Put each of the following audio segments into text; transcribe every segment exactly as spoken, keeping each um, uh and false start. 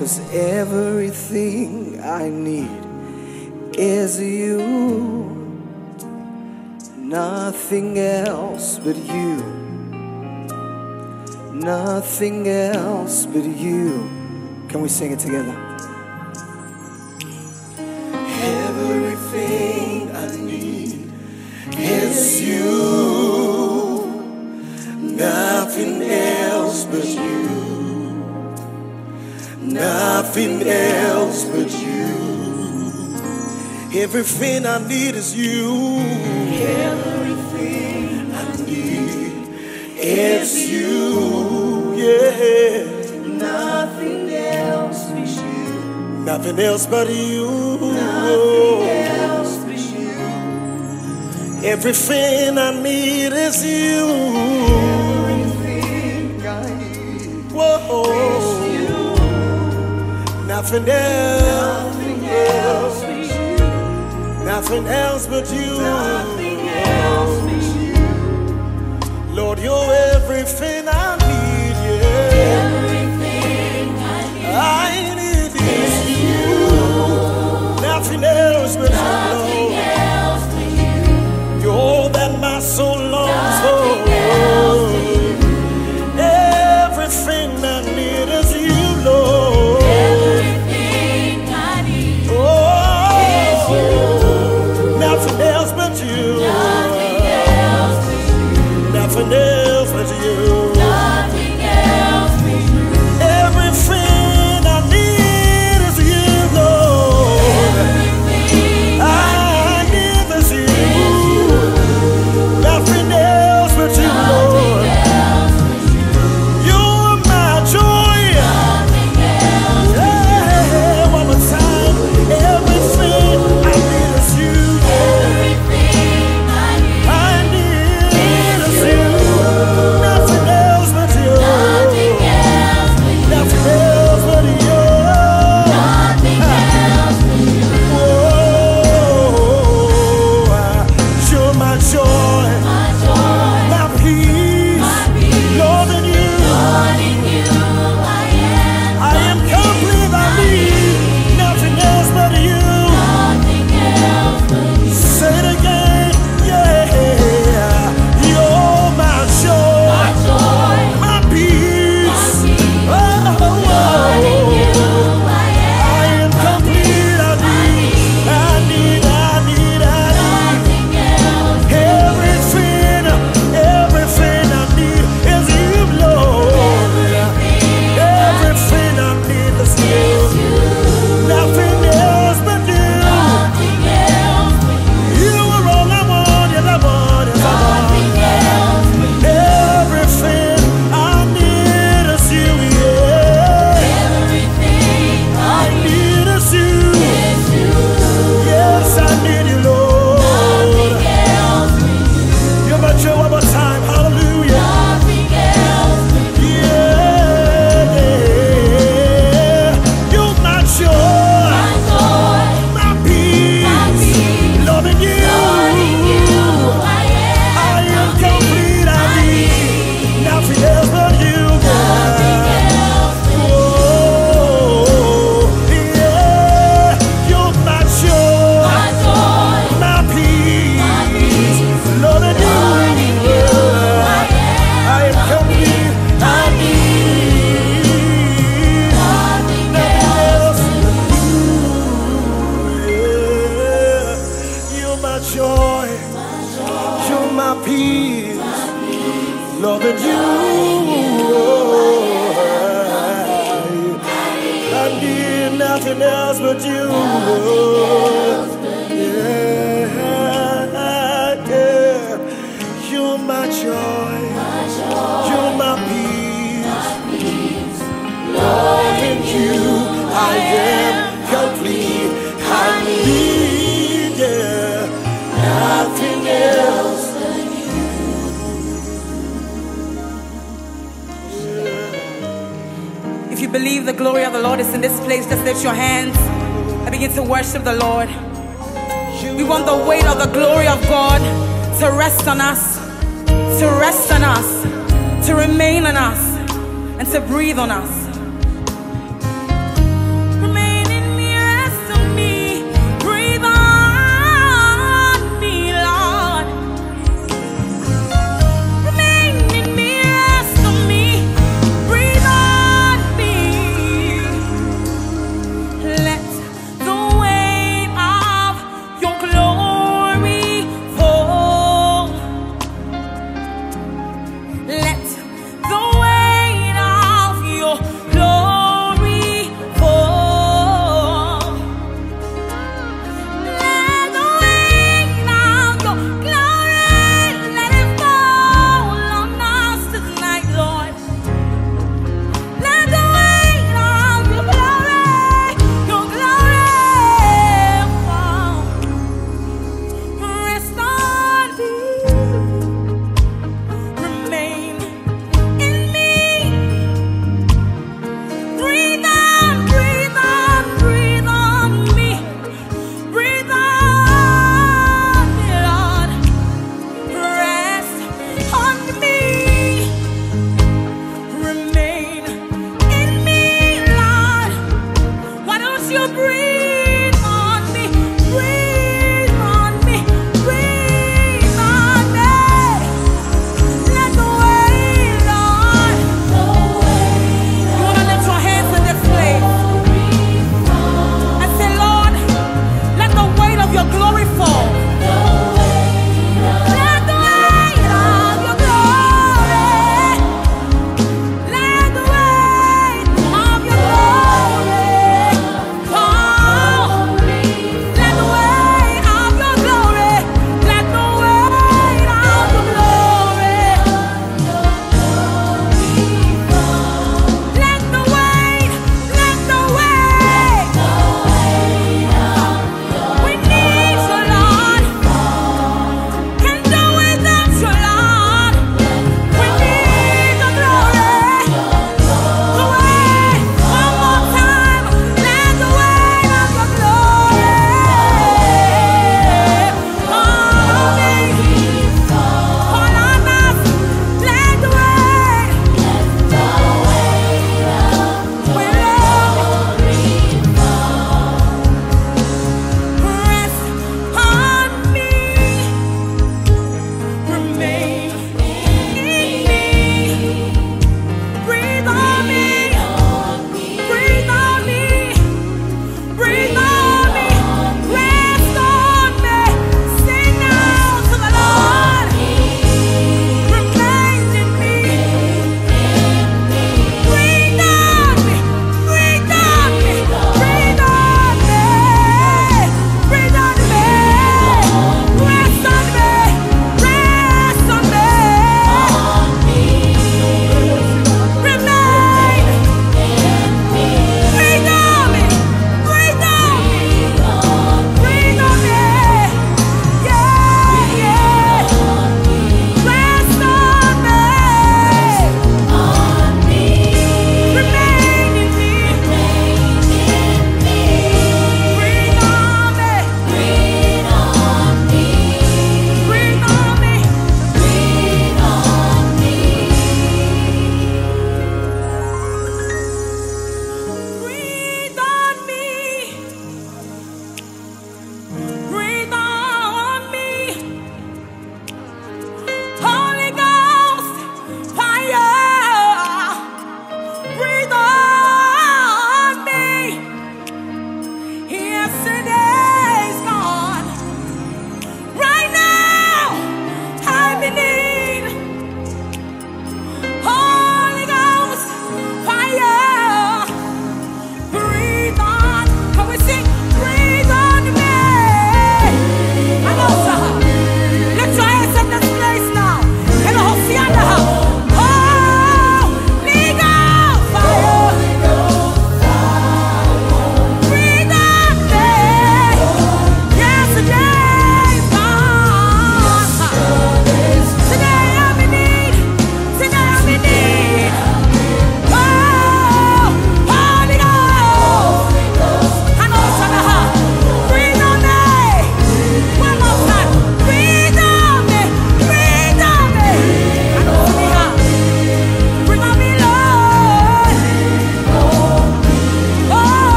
'Cause everything I need is you, nothing else but you, nothing else but you. Can we sing it together? Everything I need is you, nothing else but you, nothing else but you. Everything I need is you. Everything I need is you. Yeah. Nothing else but you. Nothing else but you. Nothing else but you. Everything I need is you. Everything I need. Whoa. Nothing else, nothing else but you. Nothing else but you. Nothing else but you. Lord, you're everything I need. Yeah. Everything I need. I need is you. Nothing else but you. Nothing else but you. You're all that my soul longs for. Everything I need is you, Lord.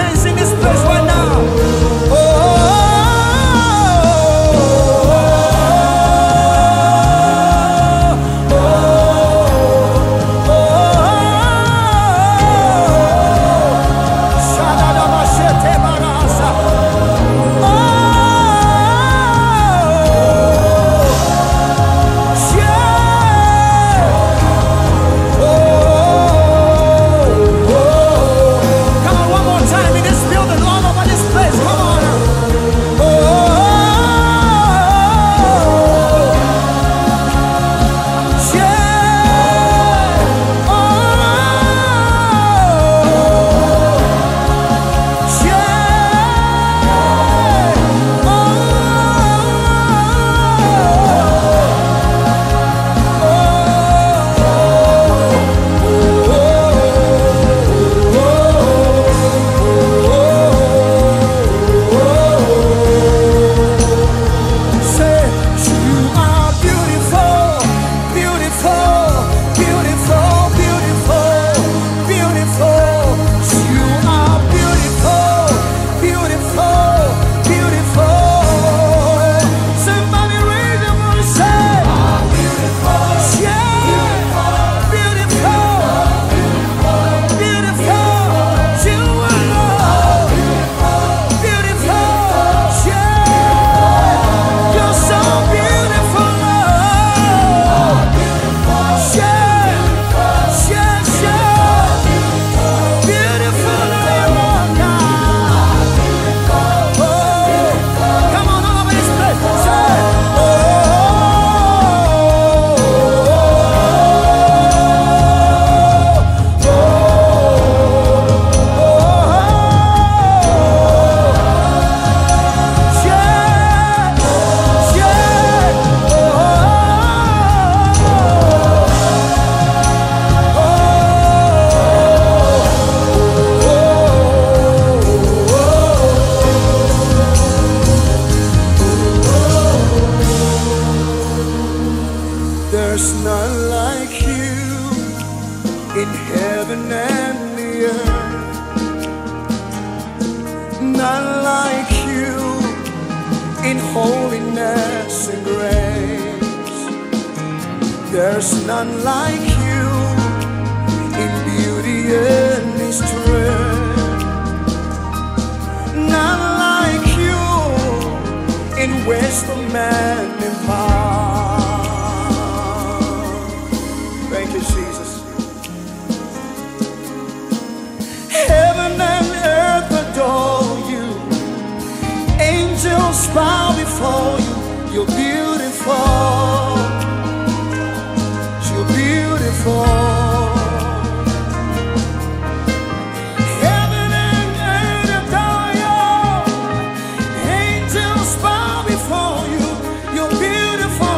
hands in this place right now. There's none like you in heaven and the earth, none like you in holiness and grace. There's none like you in beauty and strength, none like you in wisdom and in power. Jesus, heaven and earth adore you, angels bow before you. You're beautiful, you're beautiful. Heaven and earth adore you, angels bow before you. You're beautiful.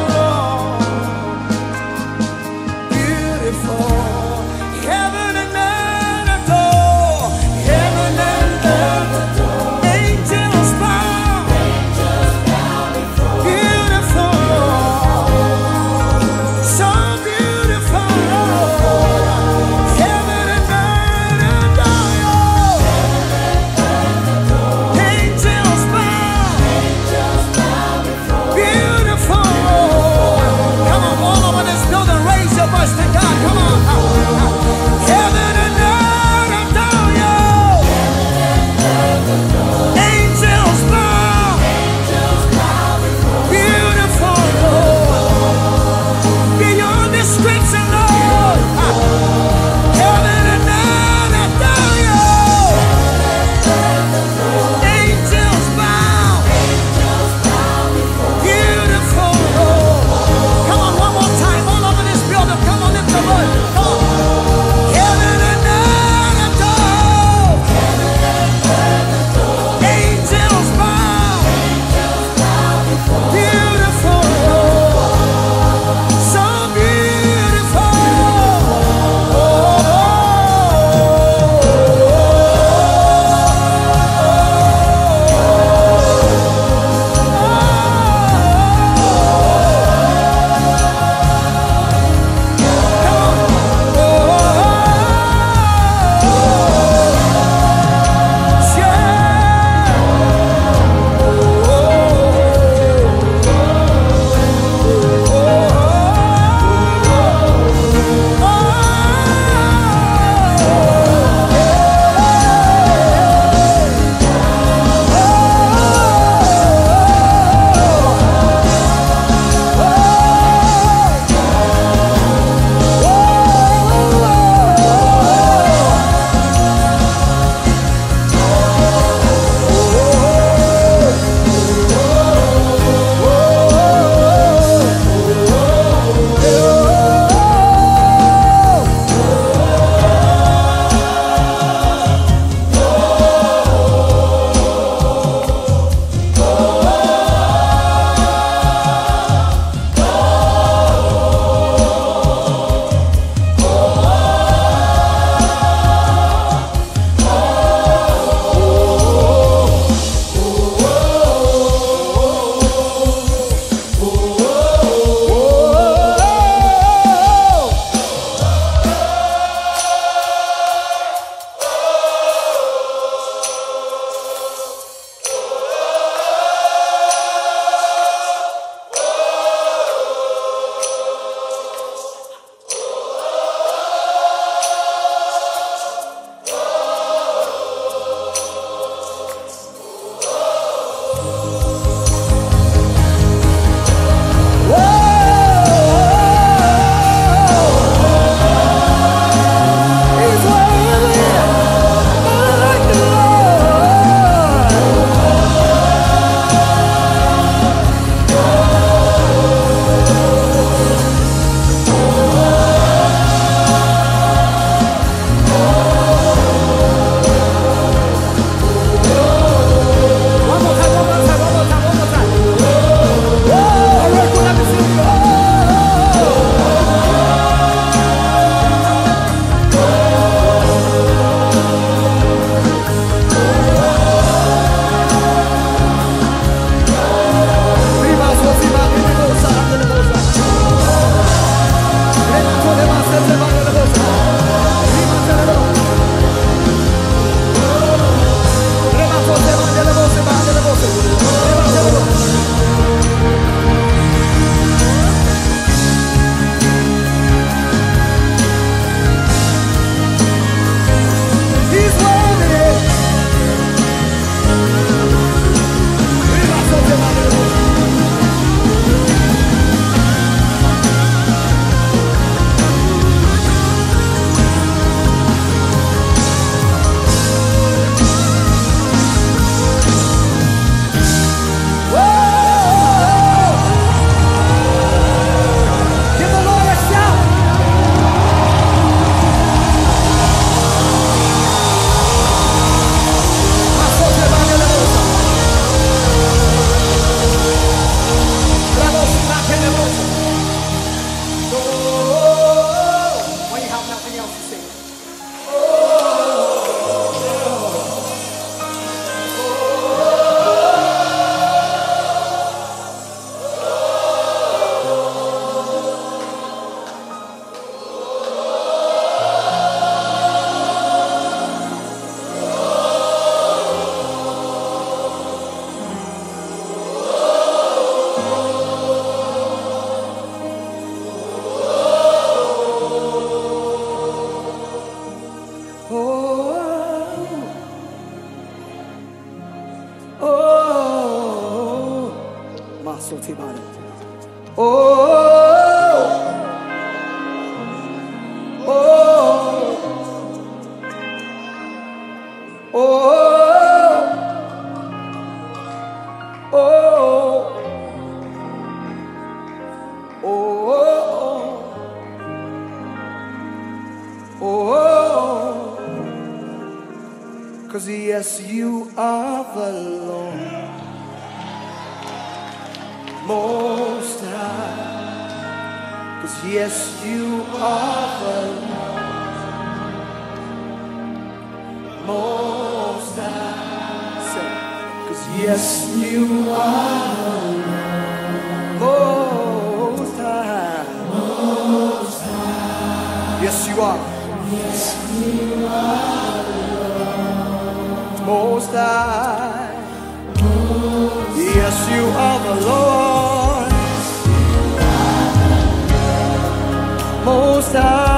Salty about it. Oh, oh, oh, oh, oh, oh, 'cause yes, you are the Lord. Most High, 'cause yes, you are the Most High, 'cause yes, you are the Most High, Most High, yes, you are, yes, you are the Most High. Yes, you are the Lord, Most High.